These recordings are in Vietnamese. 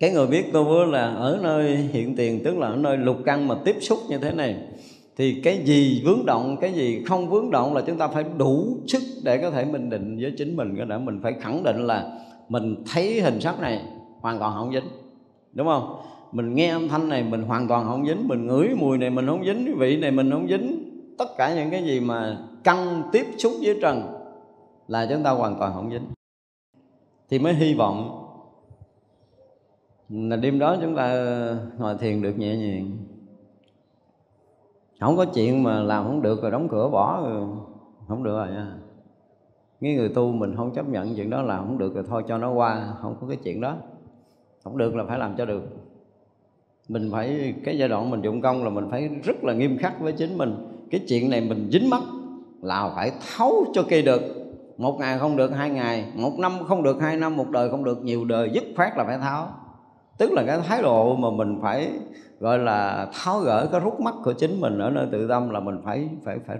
Cái người biết tu vô là ở nơi hiện tiền, tức là ở nơi lục căn mà tiếp xúc như thế này, thì cái gì vướng động, cái gì không vướng động là chúng ta phải đủ sức để có thể mình định với chính mình. Cái đó mình phải khẳng định là mình thấy hình sắc này hoàn toàn không dính, đúng không? Mình nghe âm thanh này mình hoàn toàn không dính, mình ngửi mùi này mình không dính, cái vị này mình không dính. Tất cả những cái gì mà căn tiếp xúc với trần là chúng ta hoàn toàn không dính. Thì mới hy vọng là đêm đó chúng ta ngồi thiền được nhẹ nhàng. Không có chuyện mà làm không được rồi đóng cửa bỏ rồi, không được rồi nha. Cái người tu mình không chấp nhận chuyện đó, là không được rồi thôi cho nó qua, không có cái chuyện đó. Không được là phải làm cho được. Mình phải, cái giai đoạn mình dụng công là mình phải rất là nghiêm khắc với chính mình. Cái chuyện này mình dính mắc là phải tháo cho kỳ được. Một ngày không được 2 ngày, 1 năm không được 2 năm, 1 đời không được nhiều đời, dứt khoát là phải tháo. Tức là cái thái độ mà mình phải gọi là tháo gỡ cái rút mắc của chính mình ở nơi tự tâm là mình phải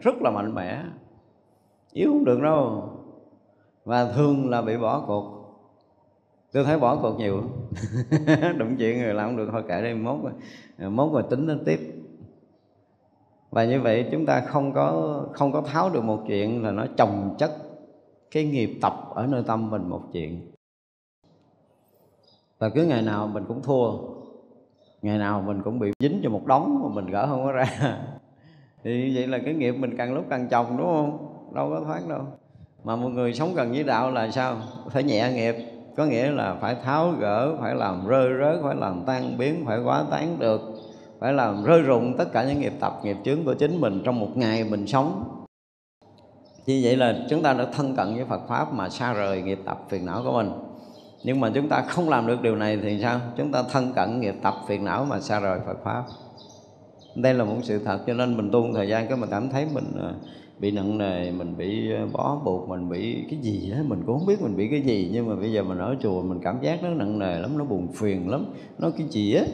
rất là mạnh mẽ, yếu không được đâu. Và thường là bị bỏ cuộc. Tôi thấy bỏ cuộc nhiều. Đụng chuyện người làm không được thôi kệ đây, mốt rồi tính đến tiếp. Và như vậy chúng ta không có tháo được một chuyện là nó chồng chất cái nghiệp tập ở nơi tâm mình một chuyện. Và cứ ngày nào mình cũng thua, ngày nào mình cũng bị dính cho một đống mà mình gỡ không có ra. Thì vậy là cái nghiệp mình càng lúc càng chồng, đúng không? Đâu có thoát đâu. Mà một người sống gần với đạo là sao? Phải nhẹ nghiệp, có nghĩa là phải tháo gỡ, phải làm rơi rớt, phải làm tan biến, phải quá tán được, phải làm rơi rụng tất cả những nghiệp tập, nghiệp chướng của chính mình trong một ngày mình sống. Như vậy là chúng ta đã thân cận với Phật Pháp mà xa rời nghiệp tập phiền não của mình. Nhưng mà chúng ta không làm được điều này thì sao? Chúng ta thân cận nghiệp tập phiền não mà xa rời Phật Pháp. Đây là một sự thật, cho nên mình tu một thời gian cái mình cảm thấy mình bị nặng nề, mình bị bó buộc, mình bị cái gì đó, mình cũng không biết mình bị cái gì. Nhưng mà bây giờ mình ở chùa mình cảm giác nó nặng nề lắm, nó buồn phiền lắm, nó cái gì á.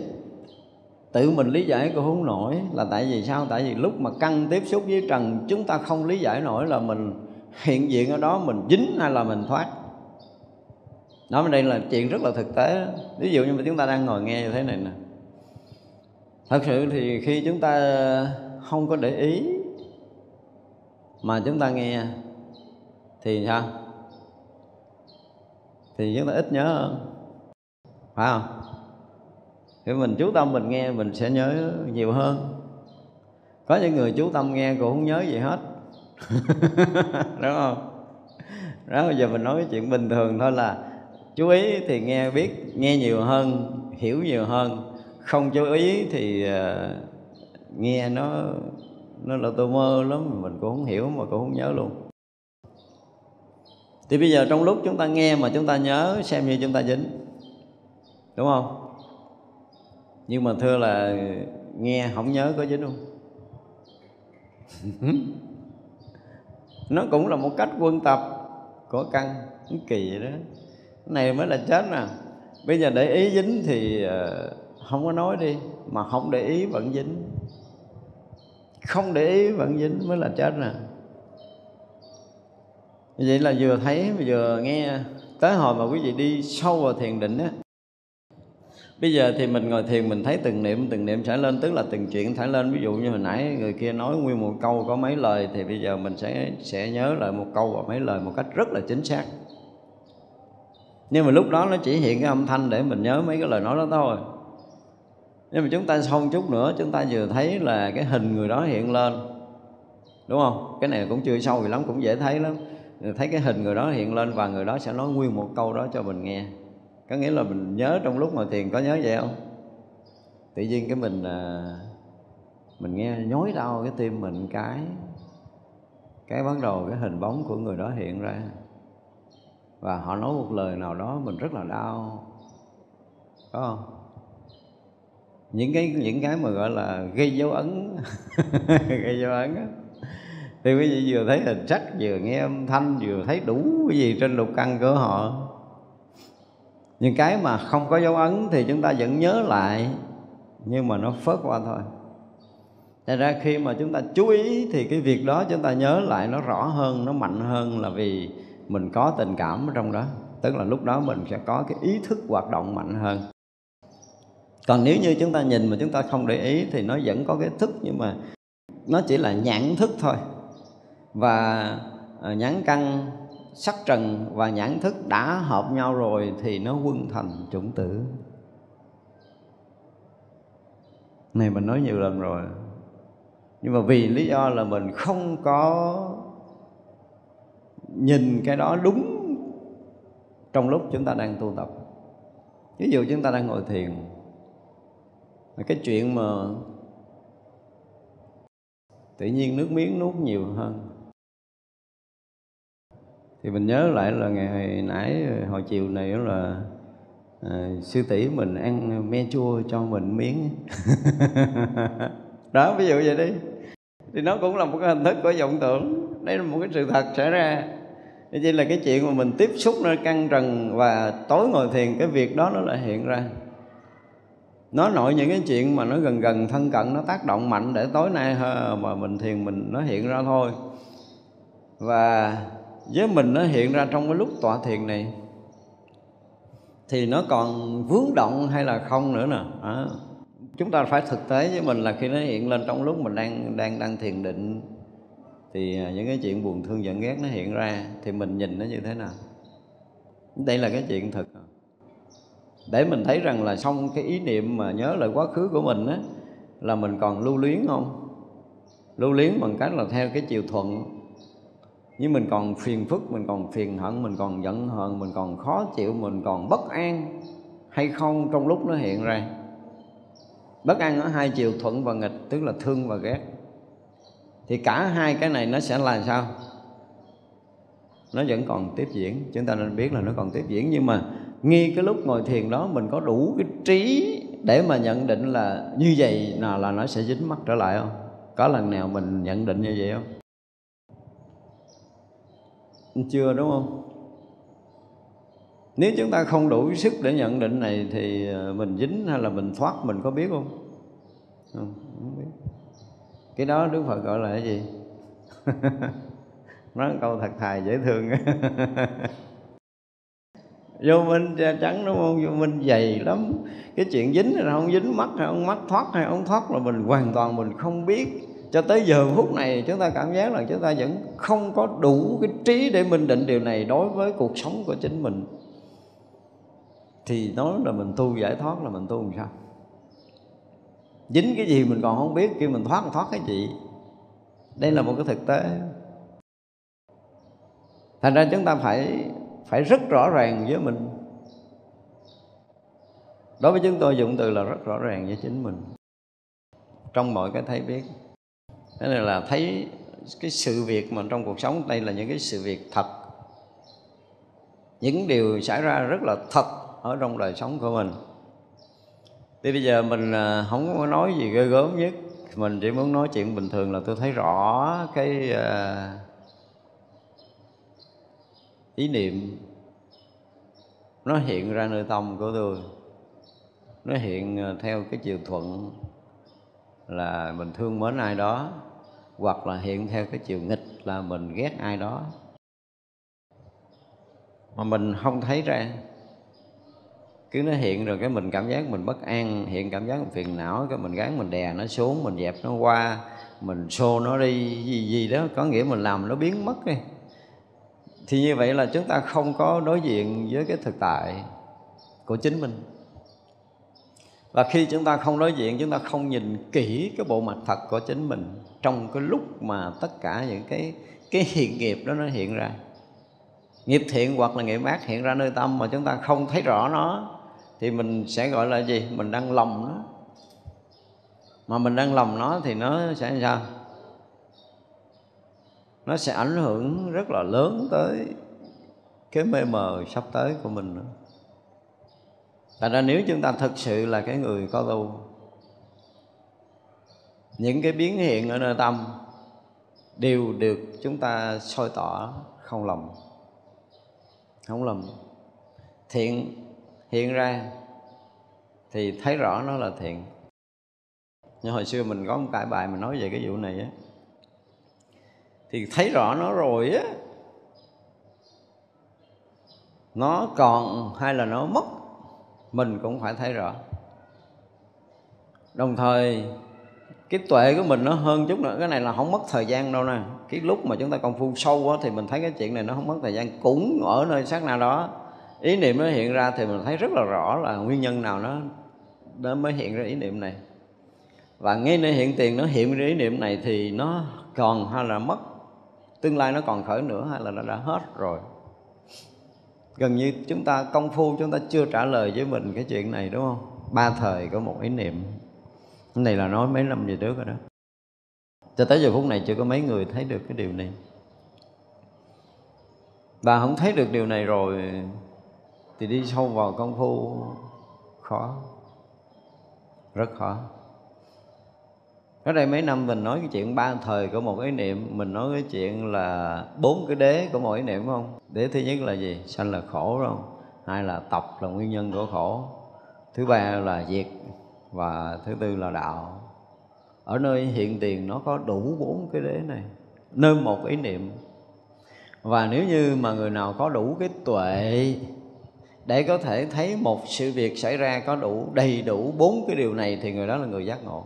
Tự mình lý giải cũng không nổi là tại vì sao? Tại vì lúc mà căn tiếp xúc với trần chúng ta không lý giải nổi là mình hiện diện ở đó mình dính hay là mình thoát. Nói bên đây là chuyện rất là thực tế. Ví dụ như mà chúng ta đang ngồi nghe như thế này nè. Thật sự thì khi chúng ta không có để ý mà chúng ta nghe thì sao? Thì chúng ta ít nhớ hơn, phải không? Khi mình chú tâm mình nghe mình sẽ nhớ nhiều hơn. Có những người chú tâm nghe cũng không nhớ gì hết. Đúng không? Đó, bây giờ mình nói chuyện bình thường thôi là chú ý thì nghe biết, nghe nhiều hơn, hiểu nhiều hơn. Không chú ý thì nghe nó là tôi mơ lắm, mình cũng không hiểu mà cũng không nhớ luôn. Thì bây giờ trong lúc chúng ta nghe mà chúng ta nhớ xem như chúng ta dính, đúng không? Nhưng mà thưa là nghe không nhớ có dính không? Nó cũng là một cách quân tập của căn, cái kỳ vậy đó. Cái này mới là chết nè. Bây giờ để ý dính thì không có nói đi, mà không để ý vẫn dính. Không để ý vẫn dính mới là chết nè. Vậy là vừa thấy vừa nghe. Tới hồi mà quý vị đi sâu vào thiền định á, bây giờ thì mình ngồi thiền mình thấy từng niệm sẽ lên, tức là từng chuyện thải lên. Ví dụ như hồi nãy người kia nói nguyên một câu có mấy lời, thì bây giờ mình sẽ nhớ lại một câu và mấy lời một cách rất là chính xác. Nhưng mà lúc đó nó chỉ hiện cái âm thanh để mình nhớ mấy cái lời nói đó thôi. Nhưng mà chúng ta xong chút nữa chúng ta vừa thấy là cái hình người đó hiện lên, đúng không? Cái này cũng chưa sâu gì lắm, cũng dễ thấy lắm. Thấy cái hình người đó hiện lên và người đó sẽ nói nguyên một câu đó cho mình nghe. Có nghĩa là mình nhớ trong lúc mà thiền, có nhớ vậy không? Tự nhiên cái mình nghe nhói đau cái tim mình cái bắt đầu cái hình bóng của người đó hiện ra. Và họ nói một lời nào đó mình rất là đau, có không? Những cái mà gọi là gây dấu ấn. Gây dấu ấn á. Thì quý vị vừa thấy hình sắc, vừa nghe âm thanh, vừa thấy đủ cái gì trên lục căn của họ. Những cái mà không có dấu ấn thì chúng ta vẫn nhớ lại, nhưng mà nó phớt qua thôi. Thật ra khi mà chúng ta chú ý thì cái việc đó chúng ta nhớ lại nó rõ hơn, nó mạnh hơn, là vì mình có tình cảm ở trong đó. Tức là lúc đó mình sẽ có cái ý thức hoạt động mạnh hơn. Còn nếu như chúng ta nhìn mà chúng ta không để ý thì nó vẫn có cái thức, nhưng mà nó chỉ là nhãn thức thôi. Và nhãn căn, sắc trần và nhãn thức đã hợp nhau rồi thì nó quân thành chủng tử. Này mình nói nhiều lần rồi, nhưng mà vì lý do là mình không có nhìn cái đó đúng trong lúc chúng ta đang tu tập. Ví dụ chúng ta đang ngồi thiền, cái chuyện mà tự nhiên nước miếng nuốt nhiều hơn, thì mình nhớ lại là ngày nãy hồi chiều này là sư tỷ mình ăn me chua cho mình miếng đó, ví dụ vậy đi, thì nó cũng là một cái hình thức của vọng tưởng. Đấy là một cái sự thật xảy ra. Chỉ là cái chuyện mà mình tiếp xúc nơi căn trần, và tối ngồi thiền cái việc đó nó lại hiện ra. Nó nội những cái chuyện mà nó gần gần thân cận, nó tác động mạnh để tối nay mà mình thiền mình nó hiện ra thôi. Và với mình nó hiện ra trong cái lúc tọa thiền này thì nó còn vướng động hay là không nữa nè. Chúng ta phải thực tế với mình là khi nó hiện lên trong lúc mình đang thiền định thì những cái chuyện buồn thương giận ghét nó hiện ra thì mình nhìn nó như thế nào. Đây là cái chuyện thực để mình thấy rằng là xong cái ý niệm mà nhớ lại quá khứ của mình á, là mình còn lưu luyến không? Lưu luyến bằng cách là theo cái chiều thuận, nhưng mình còn phiền phức, mình còn phiền hận, mình còn giận hờn, mình còn khó chịu, mình còn bất an hay không trong lúc nó hiện ra. Bất an ở hai chiều thuận và nghịch, tức là thương và ghét. Thì cả hai cái này nó sẽ là sao? Nó vẫn còn tiếp diễn. Chúng ta nên biết là nó còn tiếp diễn. Nhưng mà ngay cái lúc ngồi thiền đó mình có đủ cái trí để mà nhận định là như vậy nào là nó sẽ dính mắc trở lại không? Có lần nào mình nhận định như vậy không? Chưa, đúng không? Nếu chúng ta không đủ sức để nhận định này thì mình dính hay là mình thoát mình có biết không? Không biết. Cái đó Đức Phật gọi là cái gì? Nói câu thật thà dễ thương. Vô minh trắng, đúng không? Vô minh dày lắm. Cái chuyện dính hay không dính, mắc hay không mắc, thoát hay không thoát là mình hoàn toàn mình không biết. Cho tới giờ phút này chúng ta cảm giác là chúng ta vẫn không có đủ cái trí để mình định điều này đối với cuộc sống của chính mình. Thì nói là mình tu giải thoát là mình tu làm sao? Dính cái gì mình còn không biết, kêu mình thoát cái gì. Đây là một cái thực tế. Thành ra chúng ta phải rất rõ ràng với mình. Đối với chúng tôi dùng từ là rất rõ ràng với chính mình trong mọi cái thấy biết. Thế này là thấy cái sự việc mà trong cuộc sống, đây là những cái sự việc thật, những điều xảy ra rất là thật ở trong đời sống của mình. Thì bây giờ mình không có nói gì ghê gớm nhất, mình chỉ muốn nói chuyện bình thường là tôi thấy rõ cái ý niệm nó hiện ra nơi tâm của tôi. Nó hiện theo cái chiều thuận là mình thương mến ai đó, hoặc là hiện theo cái chiều nghịch là mình ghét ai đó mà mình không thấy ra. Cứ nó hiện rồi cái mình cảm giác mình bất an, hiện cảm giác mình phiền não, cái mình gắng mình đè nó xuống, mình dẹp nó qua, mình xô nó đi, gì đó, có nghĩa mình làm nó biến mất đi. Thì như vậy là chúng ta không có đối diện với cái thực tại của chính mình. Và khi chúng ta không đối diện, chúng ta không nhìn kỹ cái bộ mặt thật của chính mình trong cái lúc mà tất cả những cái hiện nghiệp đó nó hiện ra. Nghiệp thiện hoặc là nghiệp ác hiện ra nơi tâm mà chúng ta không thấy rõ nó thì mình sẽ gọi là gì? Mình đang lầm nó. Mà mình đang lầm nó thì nó sẽ làm sao? Nó sẽ ảnh hưởng rất là lớn tới cái mê mờ sắp tới của mình nữa. Tại ra nếu chúng ta thực sự là cái người có tu, những cái biến hiện ở nơi tâm đều được chúng ta soi tỏ, không lầm. Không lầm. Thiện hiện ra thì thấy rõ nó là thiện. Nhưng hồi xưa mình có một cái bài mình nói về cái vụ này á, thì thấy rõ nó rồi á, nó còn hay là nó mất mình cũng phải thấy rõ. Đồng thời cái tuệ của mình nó hơn chút nữa. Cái này là không mất thời gian đâu nè. Cái lúc mà chúng ta công phu sâu quá thì mình thấy cái chuyện này nó không mất thời gian. Cũng ở nơi sát na đó, ý niệm nó hiện ra thì mình thấy rất là rõ là nguyên nhân nào nó mới hiện ra ý niệm này. Và ngay nơi hiện tiền nó hiện ra ý niệm này thì nó còn hay là mất, tương lai nó còn khởi nữa hay là nó đã hết rồi. Gần như chúng ta công phu chúng ta chưa trả lời với mình cái chuyện này, đúng không? Ba thời có một ý niệm. Cái này là nói mấy năm về trước rồi đó. Cho tới giờ phút này chưa có mấy người thấy được cái điều này. Và không thấy được điều này rồi thì đi sâu vào công phu khó, rất khó. Ở đây mấy năm mình nói cái chuyện ba thời của một ý niệm, mình nói cái chuyện là 4 cái đế của một ý niệm, phải không? Đế thứ nhất là gì? Sanh là khổ, đúng không? Hai là tập là nguyên nhân của khổ. Thứ ba là diệt và thứ tư là đạo. Ở nơi hiện tiền nó có đủ 4 cái đế này, nơi một ý niệm. Và nếu như mà người nào có đủ cái tuệ để có thể thấy một sự việc xảy ra có đủ đầy đủ 4 cái điều này thì người đó là người giác ngộ.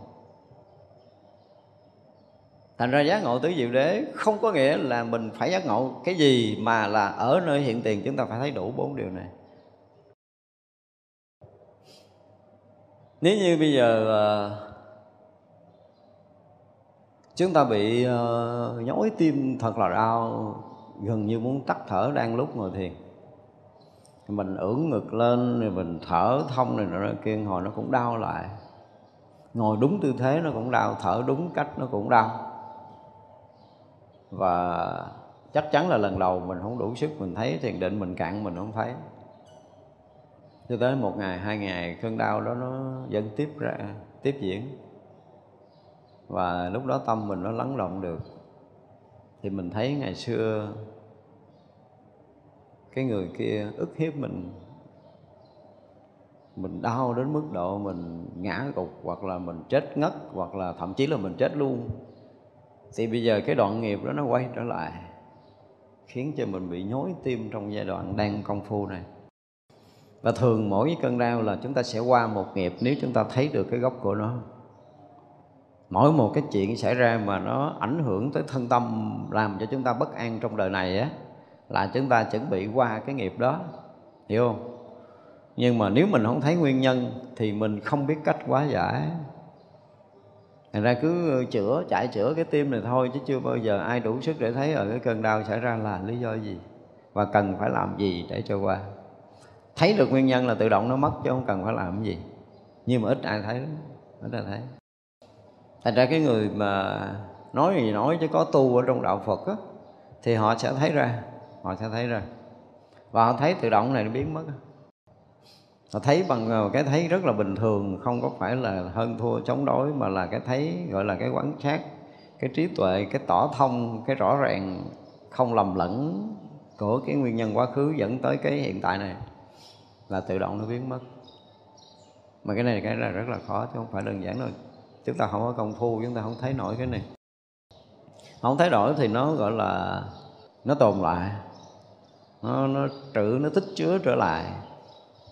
Thành ra giác ngộ tứ diệu đế không có nghĩa là mình phải giác ngộ cái gì, mà là ở nơi hiện tiền chúng ta phải thấy đủ 4 điều này. Nếu như bây giờ chúng ta bị nhói tim thật là đau, gần như muốn tắt thở đang lúc ngồi thiền, mình ưỡn ngực lên rồi mình thở thông này nọ kia, hồi nó cũng đau lại. Ngồi đúng tư thế nó cũng đau, thở đúng cách nó cũng đau. Và chắc chắn là lần đầu mình không đủ sức, mình thấy thiền định mình cạn mình không thấy. Cho tới một ngày, hai ngày cơn đau đó nó vẫn tiếp ra, tiếp diễn. Và lúc đó tâm mình nó lắng động được. Thì mình thấy ngày xưa cái người kia ức hiếp mình. Mình đau đến mức độ mình ngã gục, hoặc là mình chết ngất, hoặc là thậm chí là mình chết luôn. Thì bây giờ cái đoạn nghiệp đó nó quay trở lại, khiến cho mình bị nhói tim trong giai đoạn đang công phu này. Và thường mỗi cơn đau là chúng ta sẽ qua một nghiệp nếu chúng ta thấy được cái gốc của nó. Mỗi một cái chuyện xảy ra mà nó ảnh hưởng tới thân tâm, làm cho chúng ta bất an trong đời này á, là chúng ta chuẩn bị qua cái nghiệp đó, hiểu không? Nhưng mà nếu mình không thấy nguyên nhân thì mình không biết cách hóa giải. Thành ra cứ chữa, chạy chữa cái tim này thôi, chứ chưa bao giờ ai đủ sức để thấy ở cái cơn đau xảy ra là lý do gì và cần phải làm gì để cho qua. Thấy được nguyên nhân là tự động nó mất, chứ không cần phải làm gì. Nhưng mà ít ai thấy lắm, ít ai thấy. Thành ra cái người mà nói gì nói chứ có tu ở trong đạo Phật á, thì họ sẽ thấy ra, họ sẽ thấy ra. Và họ thấy tự động này nó biến mất. Họ thấy bằng cái thấy rất là bình thường, không có phải là hơn thua chống đối, mà là cái thấy gọi là cái quán sát, cái trí tuệ, cái tỏ thông, cái rõ ràng, không lầm lẫn của cái nguyên nhân quá khứ dẫn tới cái hiện tại này, là tự động nó biến mất. Mà cái này cái là rất là khó, chứ không phải đơn giản đâu. Chúng ta không có công phu, chúng ta không thấy nổi cái này. Không thấy nổi thì nó gọi là nó tồn lại, nó trữ, nó tích chứa trở lại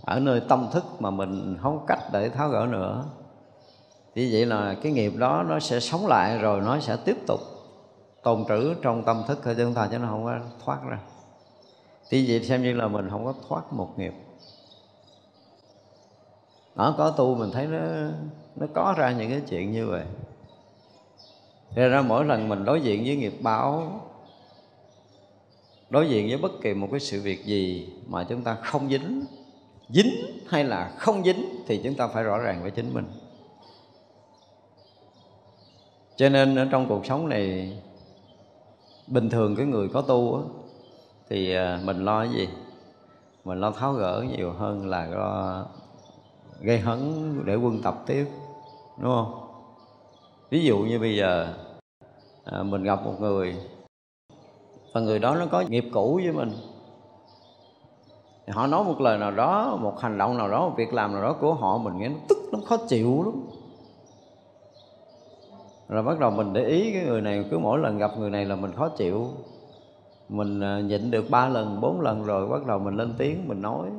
ở nơi tâm thức mà mình không cách để tháo gỡ nữa. Vì vậy là cái nghiệp đó nó sẽ sống lại rồi nó sẽ tiếp tục tồn trữ trong tâm thức của chúng ta, chứ nó không có thoát ra. Vì vậy xem như là mình không có thoát một nghiệp. Nó có tu mình thấy nó có ra những cái chuyện như vậy. Thế ra mỗi lần mình đối diện với nghiệp báo, đối diện với bất kỳ một cái sự việc gì mà chúng ta không dính hay là không dính thì chúng ta phải rõ ràng với chính mình. Cho nên ở trong cuộc sống này, bình thường cái người có tu á, thì mình lo cái gì? Mình lo tháo gỡ nhiều hơn là lo gây hấn để quân tập tiếp, đúng không? Ví dụ như bây giờ mình gặp một người và người đó nó có nghiệp cũ với mình, họ nói một lời nào đó, một hành động nào đó, một việc làm nào đó của họ, mình nghe nó tức, nó khó chịu lắm. Rồi bắt đầu mình để ý cái người này, cứ mỗi lần gặp người này là mình khó chịu. Mình nhịn được 3 lần, 4 lần rồi bắt đầu mình lên tiếng, mình nói.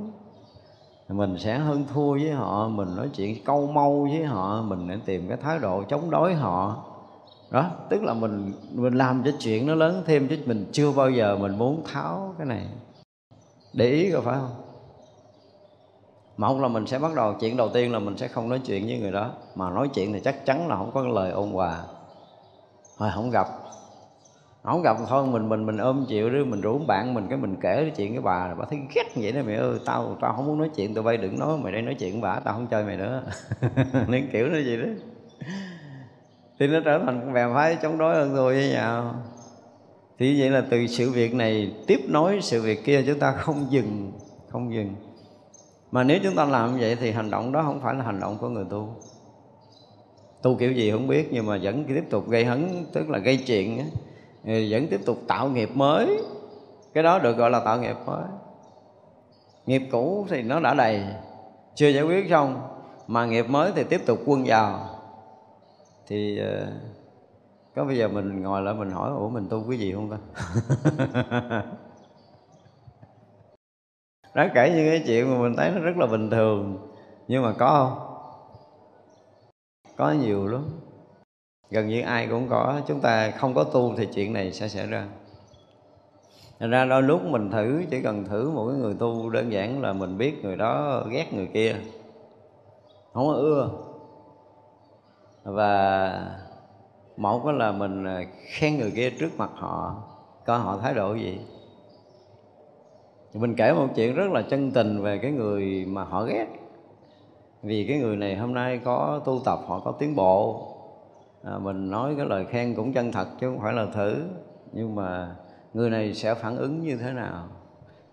Mình sẽ hơn thua với họ, mình nói chuyện câu mâu với họ, mình để tìm cái thái độ chống đối họ. Đó, tức là mình làm cho chuyện nó lớn thêm, chứ mình chưa bao giờ mình muốn tháo cái này. Để ý rồi phải không? Một là mình sẽ bắt đầu, chuyện đầu tiên là mình sẽ không nói chuyện với người đó. Mà nói chuyện thì chắc chắn là không có lời ôn hòa. Thôi không gặp thôi mình ôm chịu đi, mình rủ bạn mình cái mình kể cái chuyện cái bà này, bà thấy ghét vậy đó mày ơi, tao không muốn nói chuyện tụi bay, đừng nói mày đây nói chuyện bà, tao không chơi mày nữa. Nên kiểu nó gì đó thì nó trở thành bè phái chống đối hơn thôi với nhau. Thì vậy là từ sự việc này tiếp nối sự việc kia, chúng ta không dừng. Mà nếu chúng ta làm vậy thì hành động đó không phải là hành động của người tu. Tu kiểu gì không biết, nhưng mà vẫn tiếp tục gây hấn, tức là gây chuyện á, vẫn tiếp tục tạo nghiệp mới. Cái đó được gọi là tạo nghiệp mới. Nghiệp cũ thì nó đã đầy, chưa giải quyết xong, mà nghiệp mới thì tiếp tục quân vào. Thì có bây giờ mình ngồi lại mình hỏi, ủa mình tu cái gì không ta? Nó kể những cái chuyện mà mình thấy nó rất là bình thường, nhưng mà có không? Có nhiều lắm, gần như ai cũng có. Chúng ta không có tu thì chuyện này sẽ xảy ra. Thành ra đôi lúc mình thử, chỉ cần thử một cái người tu đơn giản là mình biết người đó ghét người kia, không có ưa. Và một là mình khen người kia trước mặt họ, coi họ thái độ gì. Mình kể một chuyện rất là chân tình về cái người mà họ ghét, vì cái người này hôm nay có tu tập, họ có tiến bộ. Mình nói cái lời khen cũng chân thật chứ không phải là thử. Nhưng mà người này sẽ phản ứng như thế nào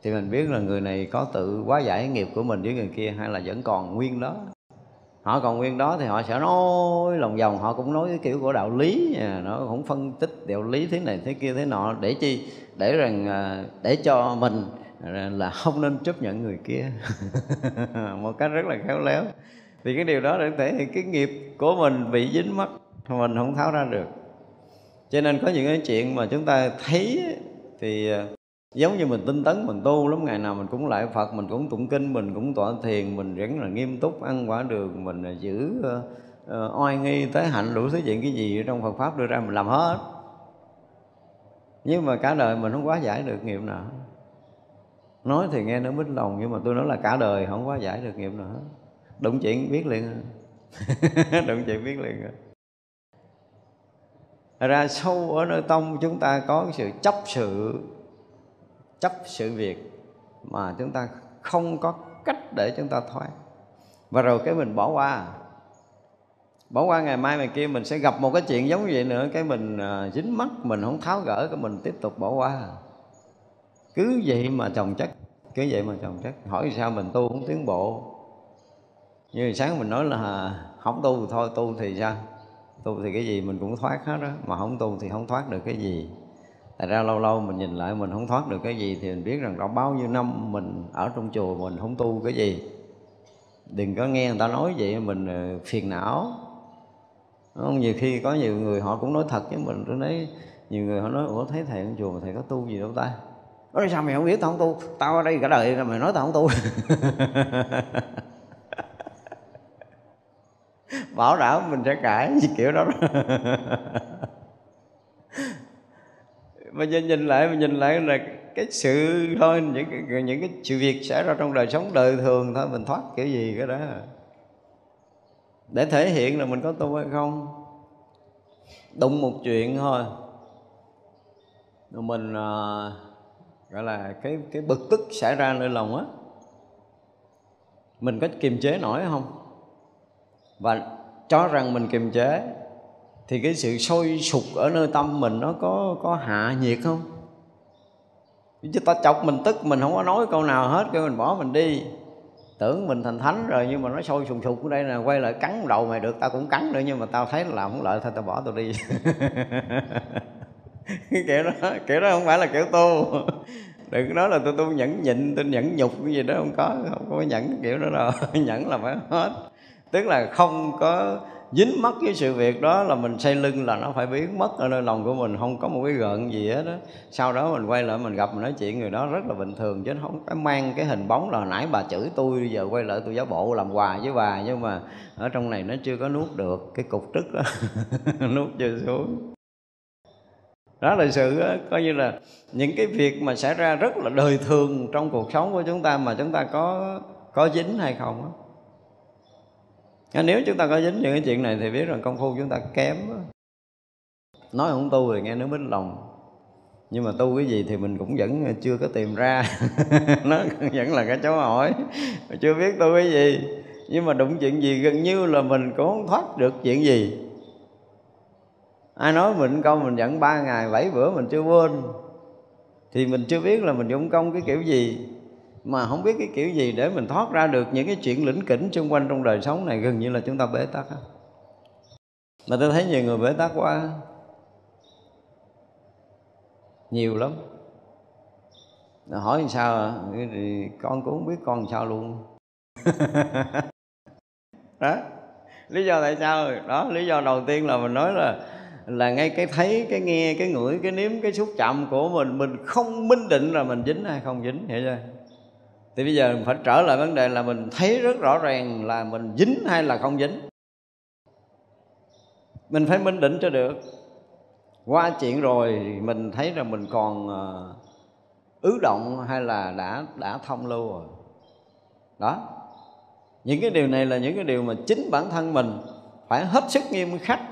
thì mình biết là người này có tự quá giải nghiệp của mình với người kia, hay là vẫn còn nguyên đó. Họ còn nguyên đó thì họ sẽ nói lòng vòng, họ cũng nói cái kiểu của đạo lý, nó cũng phân tích đạo lý thế này thế kia thế nọ. Để chi? Để rằng để cho mình là không nên chấp nhận người kia. Một cách rất là khéo léo. Vì cái điều đó để thể hiện cái nghiệp của mình bị dính mắc, mình không tháo ra được. Cho nên có những cái chuyện mà chúng ta thấy thì giống như mình tinh tấn, mình tu lắm, ngày nào mình cũng lại Phật, mình cũng tụng kinh, mình cũng tọa thiền, mình vẫn là nghiêm túc ăn quả đường, mình giữ oai nghi tế hạnh, đủ thứ chuyện cái gì trong Phật Pháp đưa ra mình làm hết. Nhưng mà cả đời mình không quá giải được nghiệp nào. Nói thì nghe nó mít lòng, nhưng mà tôi nói là cả đời không quá giải được nghiệp nào hết. Đụng chuyện biết liền. Đụng chuyện biết liền. Ra sâu ở nơi tông chúng ta có sự chấp sự việc mà chúng ta không có cách để chúng ta thoát. Và rồi cái mình bỏ qua ngày mai ngày kia mình sẽ gặp một cái chuyện giống như vậy nữa, cái mình dính mắc, mình không tháo gỡ, cái mình tiếp tục bỏ qua. Cứ vậy mà chồng chất. Hỏi sao mình tu không tiến bộ? Như sáng mình nói là không tu thôi, tu thì sao? Tu thì cái gì mình cũng thoát hết đó, mà không tu thì không thoát được cái gì. Tại ra lâu lâu mình nhìn lại mình không thoát được cái gì thì mình biết rằng đã bao nhiêu năm mình ở trong chùa mình không tu cái gì. Đừng có nghe người ta nói vậy mình phiền não. Nhiều khi có nhiều người họ cũng nói thật với mình, tôi thấy nhiều người họ nói, ủa thấy thầy trong chùa mà thầy có tu gì đâu ta? Nói sao mày không biết tao không tu? Tao ở đây cả đời mày nói tao không tu. Bảo đảm mình sẽ cãi kiểu đó. Mà nhìn lại là cái sự thôi, những cái sự việc xảy ra trong đời sống đời thường thôi, mình thoát kiểu gì cái đó để thể hiện là mình có tu hay không. Đụng một chuyện thôi mình gọi là cái bực tức xảy ra nơi lòng á, mình có kiềm chế nổi không? Và cho rằng mình kiềm chế thì cái sự sôi sục ở nơi tâm mình nó có hạ nhiệt không? Chứ ta chọc mình tức, mình không có nói câu nào hết, cái mình bỏ mình đi. Tưởng mình thành thánh rồi, nhưng mà nó sôi sùng sục ở đây nè, quay lại cắn đầu mày được, tao cũng cắn nữa, nhưng mà tao thấy là không lợi thôi, tao bỏ tao đi. Kiểu đó không phải là kiểu tu. Đừng nói là tôi nhẫn nhịn, tôi nhẫn nhục cái gì đó, không có nhẫn kiểu đó đâu. Nhẫn là phải hết. Tức là không có dính mắc với sự việc đó là mình xây lưng là nó phải biến mất ở nơi lòng của mình, không có một cái gợn gì hết đó. Sau đó mình quay lại mình gặp mình nói chuyện người đó rất là bình thường, chứ không phải mang cái hình bóng là hồi nãy bà chửi tôi bây giờ quay lại tôi giả bộ làm quà với bà, nhưng mà ở trong này nó chưa có nuốt được cái cục tức đó nuốt chưa xuống. Đó là sự đó, coi như là những cái việc mà xảy ra rất là đời thường trong cuộc sống của chúng ta mà chúng ta có dính hay không đó. Nếu chúng ta có dính những cái chuyện này thì biết rằng công phu chúng ta kém. Nói không tu thì nghe nó mít lòng, nhưng mà tu cái gì thì mình cũng vẫn chưa có tìm ra nó vẫn là cái dấu hỏi, chưa biết tu cái gì. Nhưng mà đụng chuyện gì gần như là mình cũng không thoát được chuyện gì. Ai nói mình dụng công mình vẫn 3 ngày 7 bữa mình chưa quên, thì mình chưa biết là mình dụng công cái kiểu gì, mà không biết cái kiểu gì để mình thoát ra được những cái chuyện lỉnh kỉnh xung quanh trong đời sống này. Gần như là chúng ta bế tắc. Mà tôi thấy nhiều người bế tắc quá, nhiều lắm. Hỏi làm sao thì con cũng không biết con làm sao luôn đó. Lý do tại sao đó, lý do đầu tiên là mình nói là ngay cái thấy, cái nghe, cái ngửi, cái nếm, cái xúc chạm của mình không minh định là mình dính hay không dính, hiểu chưa? Thì bây giờ mình phải trở lại vấn đề là mình thấy rất rõ ràng là mình dính hay là không dính. Mình phải minh định cho được. Qua chuyện rồi mình thấy là mình còn ứ động hay là đã thông lưu rồi. Đó. Những cái điều này là những cái điều mà chính bản thân mình phải hết sức nghiêm khắc